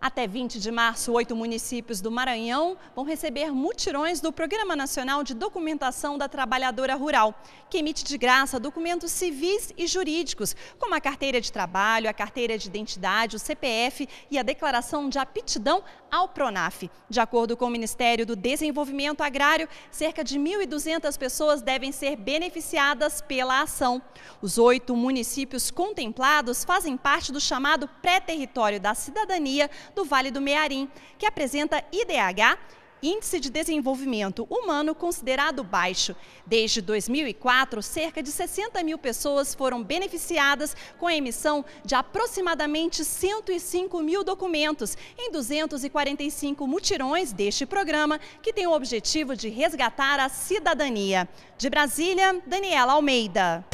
Até 20 de março, 8 municípios do Maranhão vão receber mutirões do Programa Nacional de Documentação da Trabalhadora Rural, que emite de graça documentos civis e jurídicos, como a carteira de trabalho, a carteira de identidade, o CPF e a declaração de aptidão ao PRONAF. De acordo com o Ministério do Desenvolvimento Agrário, cerca de 1.200 pessoas devem ser beneficiadas pela ação. Os 8 municípios contemplados fazem parte do chamado Pré-Território da Cidadania, do Vale do Mearim, que apresenta IDH, Índice de Desenvolvimento Humano, considerado baixo. Desde 2004, cerca de 60 mil pessoas foram beneficiadas com a emissão de aproximadamente 105 mil documentos em 245 mutirões deste programa, que tem o objetivo de resgatar a cidadania. De Brasília, Daniela Almeida.